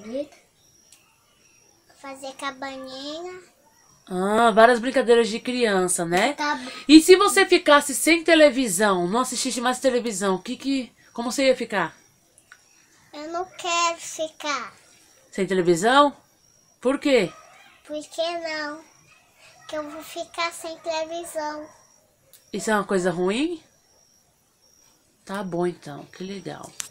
cabanica. Fazer cabaninha. Ah, várias brincadeiras de criança, né? E se você ficasse sem televisão, não assistisse mais televisão, como você ia ficar? Eu não quero ficar. Sem televisão? Por quê? Por que não? Porque eu vou ficar sem televisão. Isso é uma coisa ruim? Tá bom então, que legal.